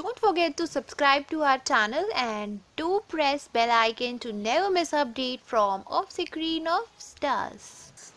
Don't forget to subscribe to our channel and do press bell icon to never miss update from Off Screen of Stars.